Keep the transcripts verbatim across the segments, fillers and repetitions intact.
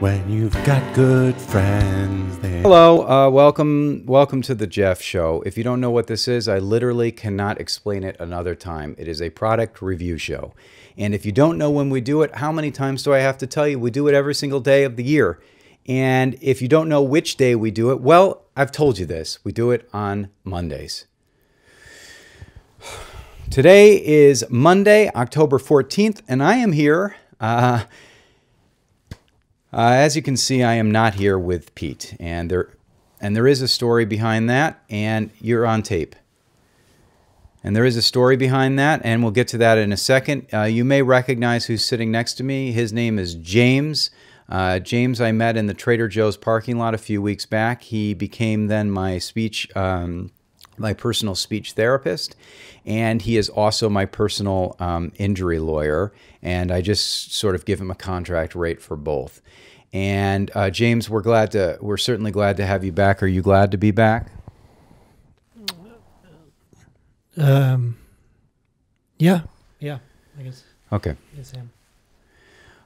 When you've got good friends there. Hello, uh, welcome welcome to The Jeff Show. If you don't know what this is, I literally cannot explain it another time. It is a product review show. And if you don't know when we do it, how many times do I have to tell you? We do it every single day of the year. And if you don't know which day we do it, well, I've told you this. We do it on Mondays. Today is Monday, October fourteenth, and I am here... Uh, Uh, as you can see, I am not here with Pete, and there, and there is a story behind that, and you're on tape. And there is a story behind that, and we'll get to that in a second. Uh, you may recognize who's sitting next to me. His name is James. Uh, James I met in the Trader Joe's parking lot a few weeks back. He became then my speech, um, my personal speech therapist, and he is also my personal um, injury lawyer, and I just sort of give him a contract rate for both. And uh, James, we're glad to, we're certainly glad to have you back. Are you glad to be back? Um, yeah, yeah, I guess. Okay. Yes, I am.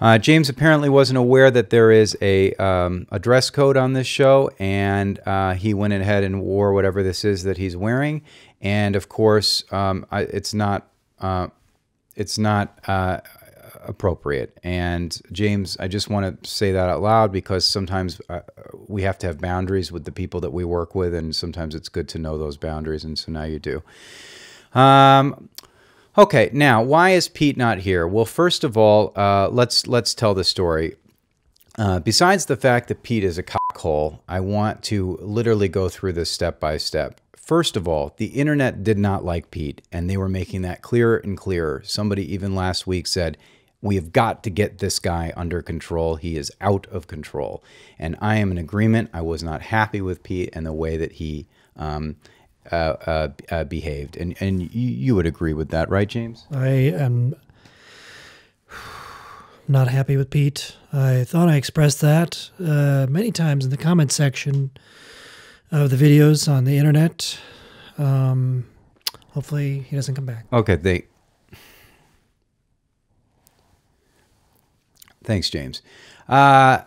Uh, James apparently wasn't aware that there is a, um, a dress code on this show, and uh, he went ahead and wore whatever this is that he's wearing. And of course, um, I, it's not uh, it's not uh, appropriate. And James, I just want to say that out loud because sometimes uh, we have to have boundaries with the people that we work with, and sometimes it's good to know those boundaries. And so now you do. Um, Okay, now why is Pete not here? Well, first of all, uh, let's let's tell the story. Uh, besides the fact that Pete is a cockhole, I want to literally go through this step by step. First of all, the internet did not like Pete, and they were making that clearer and clearer. Somebody even last week said, "We have got to get this guy under control. He is out of control." And I am in agreement. I was not happy with Pete and the way that he. Um, Uh, uh, uh, behaved, and and you would agree with that, right, James? I am not happy with Pete. I thought I expressed that uh, many times in the comment section of the videos on the internet. Um, hopefully, he doesn't come back. Okay, they. Thanks, James. Uh,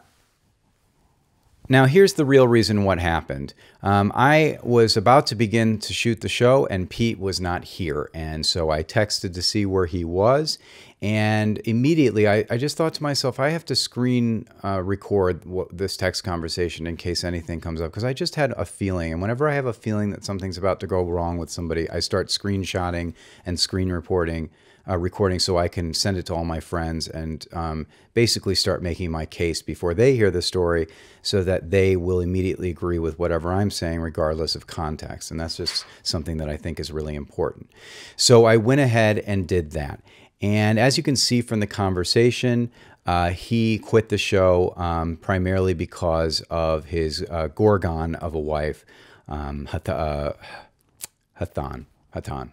Now, here's the real reason what happened. Um, I was about to begin to shoot the show, and Pete was not here. And so I texted to see where he was. And immediately, I, I just thought to myself, I have to screen uh, record what, this text conversation in case anything comes up. Because I just had a feeling. And whenever I have a feeling that something's about to go wrong with somebody, I start screenshotting and screen reporting. Uh, recording so I can send it to all my friends and um, basically start making my case before they hear the story so that they will immediately agree with whatever I'm saying regardless of context. And that's just something that I think is really important. So I went ahead and did that. And as you can see from the conversation, uh, he quit the show um, primarily because of his uh, gorgon of a wife, um, Hathan. Hathan.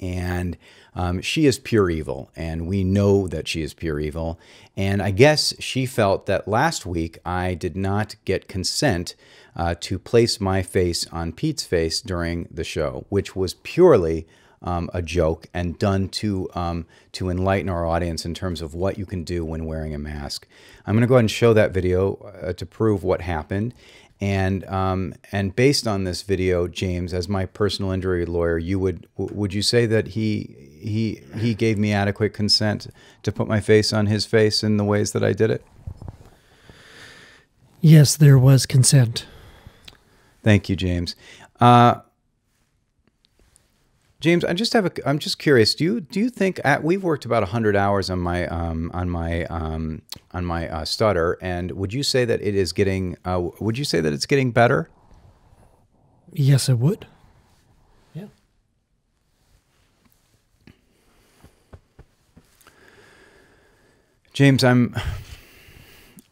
And um, she is pure evil, and we know that she is pure evil. And I guess she felt that last week I did not get consent uh, to place my face on Pete's face during the show, which was purely um, a joke and done to, um, to enlighten our audience in terms of what you can do when wearing a mask. I'm going to go ahead and show that video uh, to prove what happened. And um, and based on this video, James, as my personal injury lawyer, you would would you say that he he he gave me adequate consent to put my face on his face in the ways that I did it? Yes, there was consent. Thank you, James. Uh, James, I just have a I'm just curious. Do you do you think at, we've worked about a hundred hours on my um, on my um, on my uh, stutter, and would you say that it is getting, uh, would you say that it's getting better? Yes, it would. Yeah. James, I'm,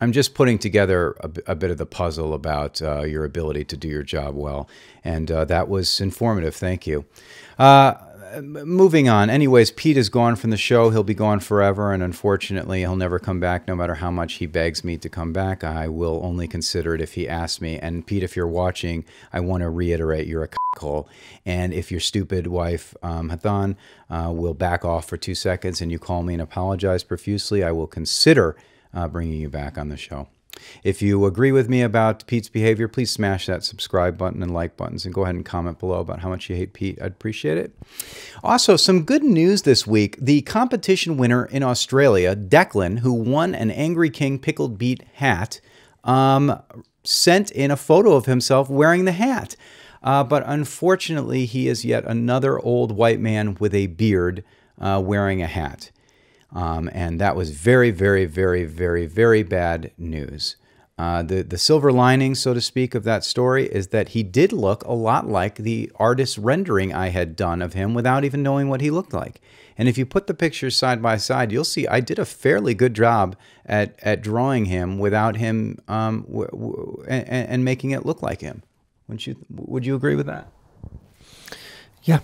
I'm just putting together a, a bit of the puzzle about uh, your ability to do your job well, and uh, that was informative. Thank you. Uh, Moving on. Anyways, Pete is gone from the show. He'll be gone forever, and unfortunately, he'll never come back. No matter how much he begs me to come back, I will only consider it if he asks me. And Pete, if you're watching, I want to reiterate you're a c***hole. And if your stupid wife, um, Hathan, uh, will back off for two seconds and you call me and apologize profusely, I will consider uh, bringing you back on the show. If you agree with me about Pete's behavior, please smash that subscribe button and like buttons, and go ahead and comment below about how much you hate Pete. I'd appreciate it. Also, some good news this week. The competition winner in Australia, Declan, who won an Angry King Pickled Beet hat, um, sent in a photo of himself wearing the hat. Uh, but unfortunately, he is yet another old white man with a beard uh, wearing a hat. Um, and that was very, very, very, very, very bad news. Uh, the, the silver lining, so to speak, of that story is that he did look a lot like the artist's rendering I had done of him without even knowing what he looked like. And if you put the pictures side by side, you'll see I did a fairly good job at, at drawing him without him um, w w and, and making it look like him. Wouldn't you, would you agree with that? Yeah.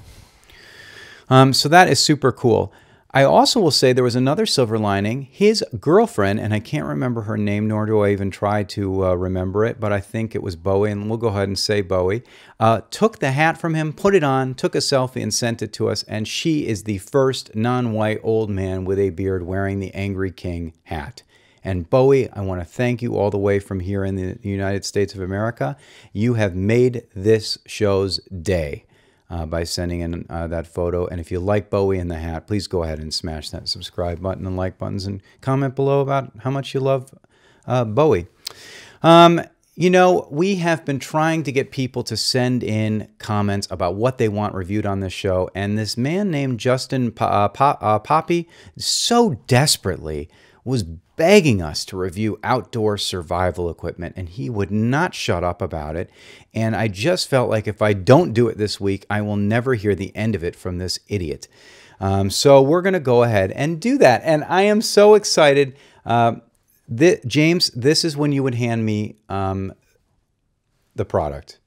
Um, so that is super cool. I also will say there was another silver lining. His girlfriend, and I can't remember her name, nor do I even try to uh, remember it, but I think it was Bowie, and we'll go ahead and say Bowie, uh, took the hat from him, put it on, took a selfie, and sent it to us, and she is the first non-white old man with a beard wearing the Angry King hat. And Bowie, I want to thank you all the way from here in the United States of America. You have made this show's day. Uh, by sending in uh, that photo. And if you like Bowie in the hat, please go ahead and smash that subscribe button and like buttons, and comment below about how much you love uh, Bowie. Um, you know, we have been trying to get people to send in comments about what they want reviewed on this show, and this man named Justin Pa- Pa- uh, Poppy so desperately was begging us to review outdoor survival equipment, and he would not shut up about it. And I just felt like if I don't do it this week, I will never hear the end of it from this idiot. Um, so we're going to go ahead and do that. And I am so excited. Uh, th James, this is when you would hand me um, the product.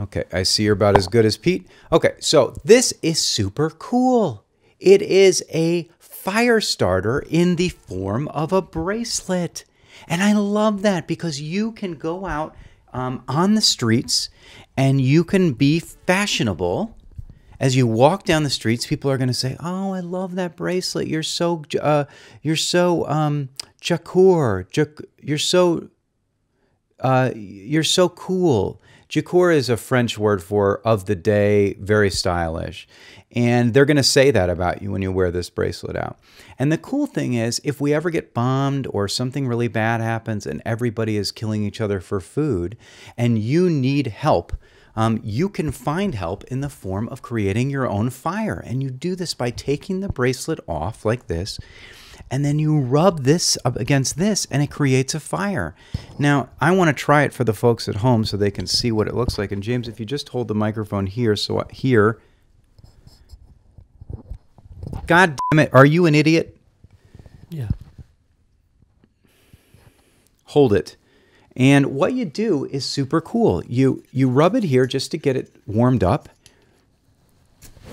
Okay, I see you're about as good as Pete. Okay, so this is super cool. It is a fire starter in the form of a bracelet. And I love that because you can go out um, on the streets and you can be fashionable. As you walk down the streets, people are going to say, "Oh, I love that bracelet. You're so, uh, you're so um, Jakur. Jac you're so, uh, you're so cool." Jakur is a French word for of the day, very stylish. And they're going to say that about you when you wear this bracelet out. And the cool thing is, if we ever get bombed or something really bad happens and everybody is killing each other for food and you need help, um, you can find help in the form of creating your own fire. And you do this by taking the bracelet off like this, and then you rub this up against this and it creates a fire. Now, I want to try it for the folks at home so they can see what it looks like. And James, if you just hold the microphone here, so here. God damn it, are you an idiot? Yeah. Hold it. And what you do is super cool. You you rub it here just to get it warmed up.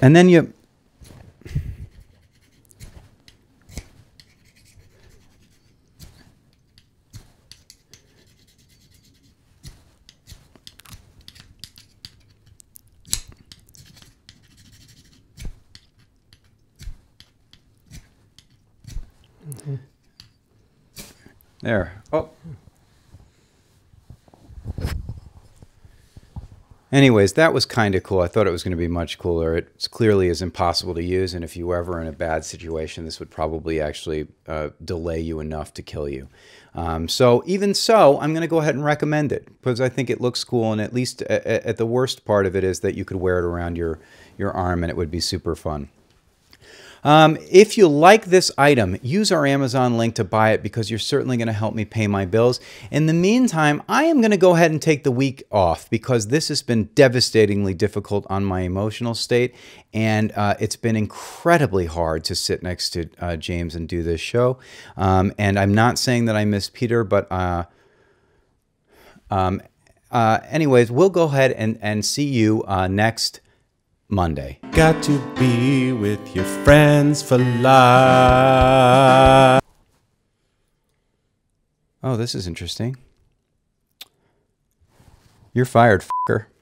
And then you There. Oh. Anyways, that was kind of cool. I thought it was going to be much cooler. It clearly is impossible to use, and if you were ever in a bad situation, this would probably actually uh, delay you enough to kill you. Um, so even so, I'm going to go ahead and recommend it because I think it looks cool, and at least at, at the worst part of it is that you could wear it around your, your arm, and it would be super fun. Um, if you like this item, use our Amazon link to buy it because you're certainly going to help me pay my bills. In the meantime, I am going to go ahead and take the week off because this has been devastatingly difficult on my emotional state, and uh, it's been incredibly hard to sit next to uh, James and do this show. Um, and I'm not saying that I miss Peter, but uh, um, uh, anyways, we'll go ahead and, and see you uh, next Monday. Got to be with your friends for life. Oh, this is interesting. You're fired, fucker.